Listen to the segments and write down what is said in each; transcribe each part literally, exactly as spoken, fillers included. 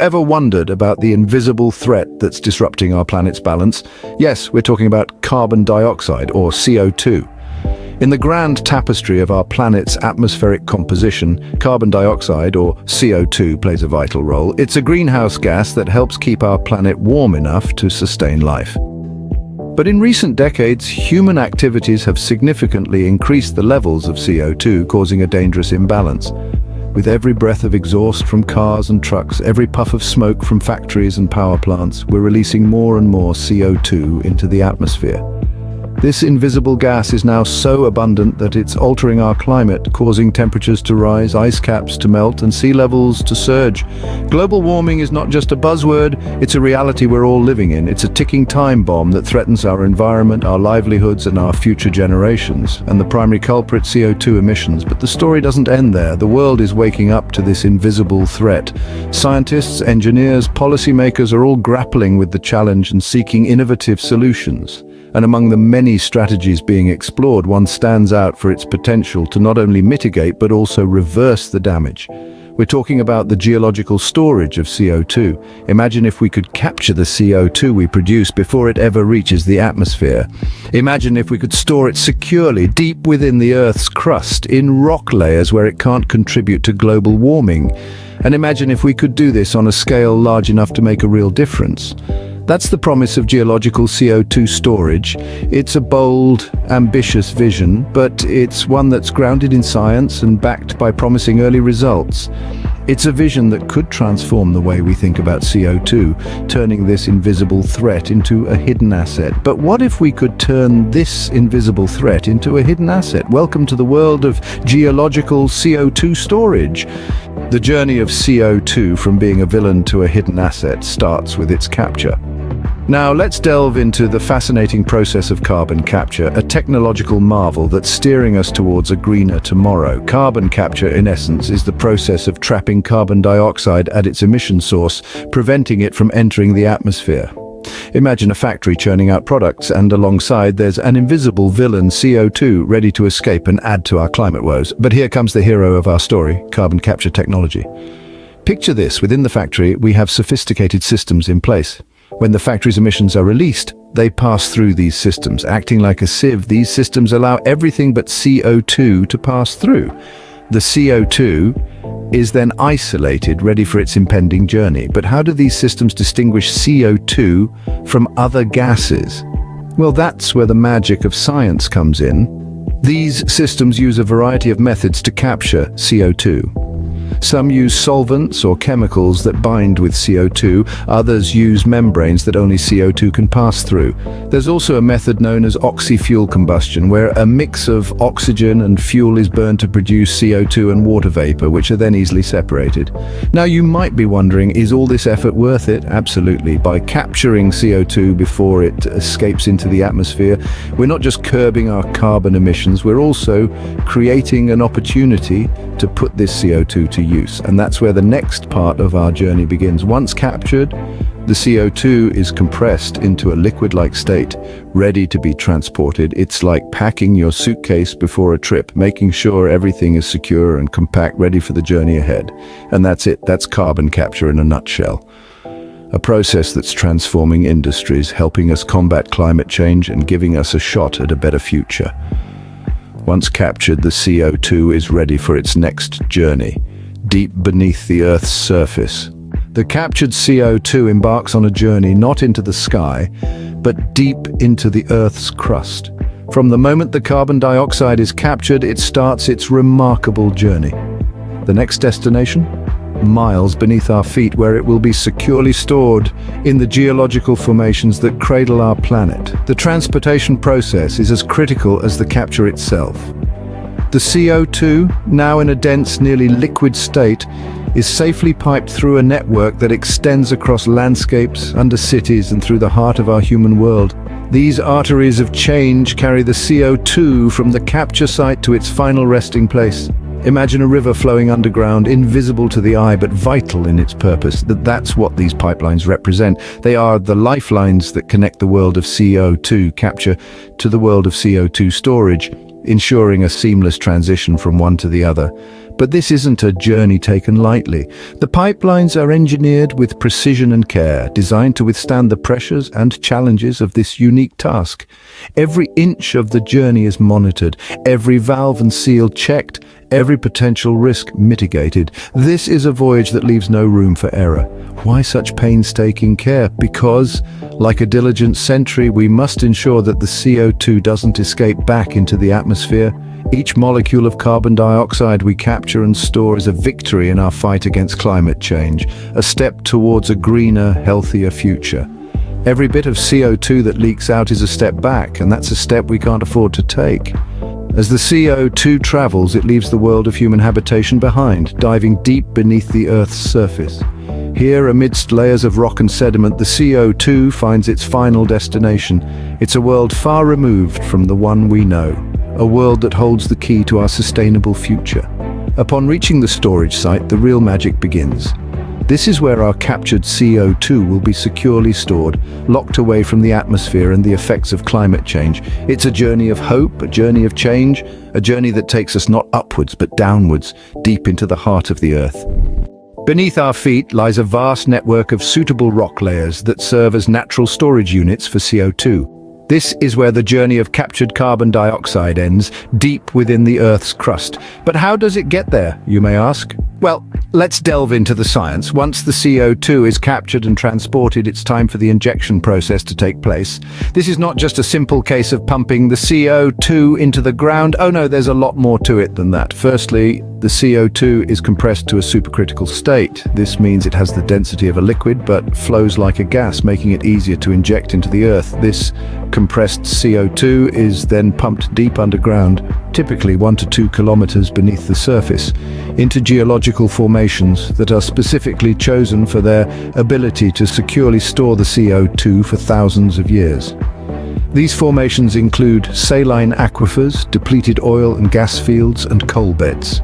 Ever wondered about the invisible threat that's disrupting our planet's balance? Yes, we're talking about carbon dioxide, or C O two. In the grand tapestry of our planet's atmospheric composition, carbon dioxide, or C O two, plays a vital role. It's a greenhouse gas that helps keep our planet warm enough to sustain life. But in recent decades, human activities have significantly increased the levels of C O two, causing a dangerous imbalance. With every breath of exhaust from cars and trucks, every puff of smoke from factories and power plants, we're releasing more and more C O two into the atmosphere. This invisible gas is now so abundant that it's altering our climate, causing temperatures to rise, ice caps to melt, and sea levels to surge. Global warming is not just a buzzword, it's a reality we're all living in. It's a ticking time bomb that threatens our environment, our livelihoods, and our future generations. And the primary culprit, C O two emissions. But the story doesn't end there. The world is waking up to this invisible threat. Scientists, engineers, policymakers are all grappling with the challenge and seeking innovative solutions. And among the many strategies being explored, one stands out for its potential to not only mitigate but also reverse the damage. We're talking about the geological storage of C O two. Imagine if we could capture the C O two we produce before it ever reaches the atmosphere. Imagine if we could store it securely deep within the Earth's crust, in rock layers where it can't contribute to global warming. And imagine if we could do this on a scale large enough to make a real difference. That's the promise of geological C O two storage. It's a bold, ambitious vision, but it's one that's grounded in science and backed by promising early results. It's a vision that could transform the way we think about C O two, turning this invisible threat into a hidden asset. But what if we could turn this invisible threat into a hidden asset? Welcome to the world of geological C O two storage. The journey of C O two from being a villain to a hidden asset starts with its capture. Now let's delve into the fascinating process of carbon capture, a technological marvel that's steering us towards a greener tomorrow. Carbon capture, in essence, is the process of trapping carbon dioxide at its emission source, preventing it from entering the atmosphere. Imagine a factory churning out products, and alongside there's an invisible villain, C O two, ready to escape and add to our climate woes. But here comes the hero of our story, carbon capture technology. Picture this: within the factory, we have sophisticated systems in place. When the factory's emissions are released, they pass through these systems. Acting like a sieve, these systems allow everything but C O two to pass through. The C O two is then isolated, ready for its impending journey. But how do these systems distinguish C O two from other gases? Well, that's where the magic of science comes in. These systems use a variety of methods to capture C O two. Some use solvents or chemicals that bind with C O two, others use membranes that only C O two can pass through. There's also a method known as oxy-fuel combustion, where a mix of oxygen and fuel is burned to produce C O two and water vapor, which are then easily separated. Now you might be wondering, is all this effort worth it? Absolutely. By capturing C O two before it escapes into the atmosphere, we're not just curbing our carbon emissions, we're also creating an opportunity to put this C O two to use. And that's where the next part of our journey begins. Once captured, the C O two is compressed into a liquid-like state, ready to be transported. It's like packing your suitcase before a trip, making sure everything is secure and compact, ready for the journey ahead. And that's it. That's carbon capture in a nutshell. A process that's transforming industries, helping us combat climate change, and giving us a shot at a better future. Once captured, the C O two is ready for its next journey, deep beneath the Earth's surface. The captured C O two embarks on a journey not into the sky, but deep into the Earth's crust. From the moment the carbon dioxide is captured, it starts its remarkable journey. The next destination? Miles beneath our feet, where it will be securely stored in the geological formations that cradle our planet. The transportation process is as critical as the capture itself. The C O two, now in a dense, nearly liquid state, is safely piped through a network that extends across landscapes, under cities, and through the heart of our human world. These arteries of change carry the C O two from the capture site to its final resting place. Imagine a river flowing underground, invisible to the eye but vital in its purpose. That's what these pipelines represent. They are the lifelines that connect the world of C O two capture to the world of C O two storage, ensuring a seamless transition from one to the other. But this isn't a journey taken lightly. The pipelines are engineered with precision and care, designed to withstand the pressures and challenges of this unique task. Every inch of the journey is monitored, every valve and seal checked, every potential risk mitigated. This is a voyage that leaves no room for error. Why such painstaking care? Because, like a diligent sentry, we must ensure that the C O two doesn't escape back into the atmosphere. Each molecule of carbon dioxide we capture and store is a victory in our fight against climate change, a step towards a greener, healthier future. Every bit of C O two that leaks out is a step back, and that's a step we can't afford to take. As the C O two travels, it leaves the world of human habitation behind, diving deep beneath the Earth's surface. Here, amidst layers of rock and sediment, the C O two finds its final destination. It's a world far removed from the one we know, a world that holds the key to our sustainable future. Upon reaching the storage site, the real magic begins. This is where our captured C O two will be securely stored, locked away from the atmosphere and the effects of climate change. It's a journey of hope, a journey of change, a journey that takes us not upwards but downwards, deep into the heart of the Earth. Beneath our feet lies a vast network of suitable rock layers that serve as natural storage units for C O two. This is where the journey of captured carbon dioxide ends, deep within the Earth's crust. But how does it get there, you may ask? Well, let's delve into the science. Once the C O two is captured and transported, it's time for the injection process to take place. This is not just a simple case of pumping the C O two into the ground. Oh no, there's a lot more to it than that. Firstly, the C O two is compressed to a supercritical state. This means it has the density of a liquid but flows like a gas, making it easier to inject into the Earth. This compressed C O two is then pumped deep underground, typically one to two kilometers beneath the surface, into geological formations that are specifically chosen for their ability to securely store the C O two for thousands of years. These formations include saline aquifers, depleted oil and gas fields, and coal beds.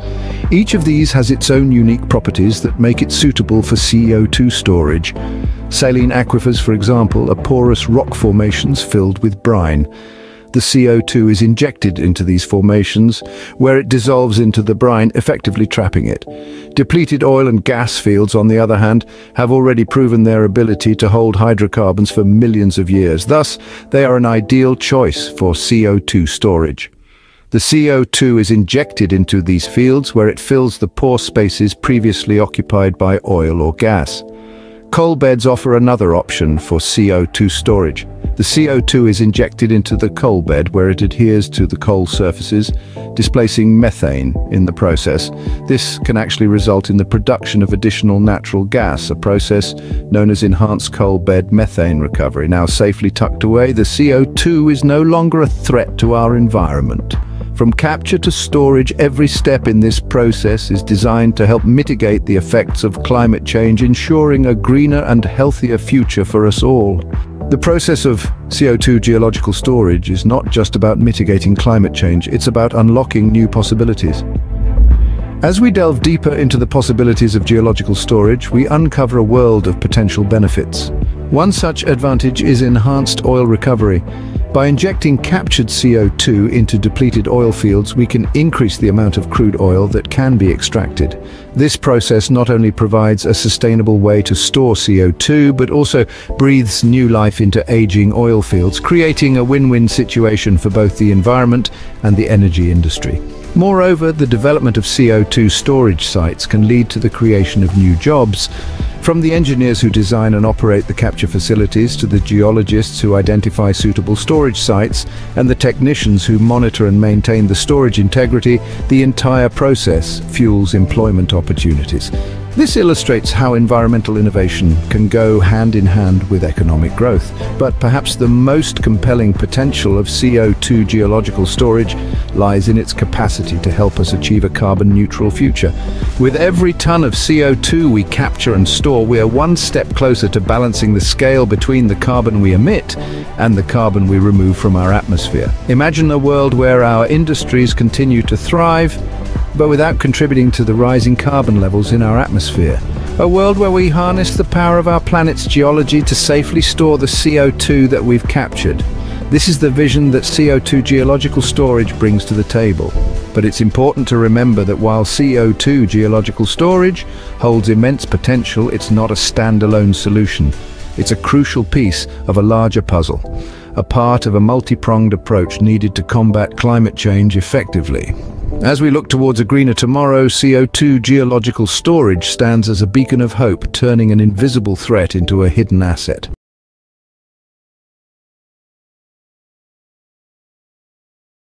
Each of these has its own unique properties that make it suitable for C O two storage. Saline aquifers, for example, are porous rock formations filled with brine. The C O two is injected into these formations, where it dissolves into the brine, effectively trapping it. Depleted oil and gas fields, on the other hand, have already proven their ability to hold hydrocarbons for millions of years. Thus, they are an ideal choice for C O two storage. The C O two is injected into these fields, where it fills the pore spaces previously occupied by oil or gas. Coal beds offer another option for C O two storage. The C O two is injected into the coal bed, where it adheres to the coal surfaces, displacing methane in the process. This can actually result in the production of additional natural gas, a process known as enhanced coal bed methane recovery. Now safely tucked away, the C O two is no longer a threat to our environment. From capture to storage, every step in this process is designed to help mitigate the effects of climate change, ensuring a greener and healthier future for us all. The process of C O two geological storage is not just about mitigating climate change, it's about unlocking new possibilities. As we delve deeper into the possibilities of geological storage, we uncover a world of potential benefits. One such advantage is enhanced oil recovery. By injecting captured C O two into depleted oil fields, we can increase the amount of crude oil that can be extracted. This process not only provides a sustainable way to store C O two, but also breathes new life into aging oil fields, creating a win-win situation for both the environment and the energy industry. Moreover, the development of C O two storage sites can lead to the creation of new jobs. From the engineers who design and operate the capture facilities, to the geologists who identify suitable storage sites, and the technicians who monitor and maintain the storage integrity, the entire process fuels employment opportunities. This illustrates how environmental innovation can go hand in hand with economic growth. But perhaps the most compelling potential of C O two geological storage lies in its capacity to help us achieve a carbon-neutral future. With every ton of C O two we capture and store, we are one step closer to balancing the scale between the carbon we emit and the carbon we remove from our atmosphere. Imagine a world where our industries continue to thrive, but without contributing to the rising carbon levels in our atmosphere. A world where we harness the power of our planet's geology to safely store the C O two that we've captured. This is the vision that C O two geological storage brings to the table. But it's important to remember that while C O two geological storage holds immense potential, it's not a standalone solution. It's a crucial piece of a larger puzzle, a part of a multi-pronged approach needed to combat climate change effectively. As we look towards a greener tomorrow, C O two geological storage stands as a beacon of hope, turning an invisible threat into a hidden asset.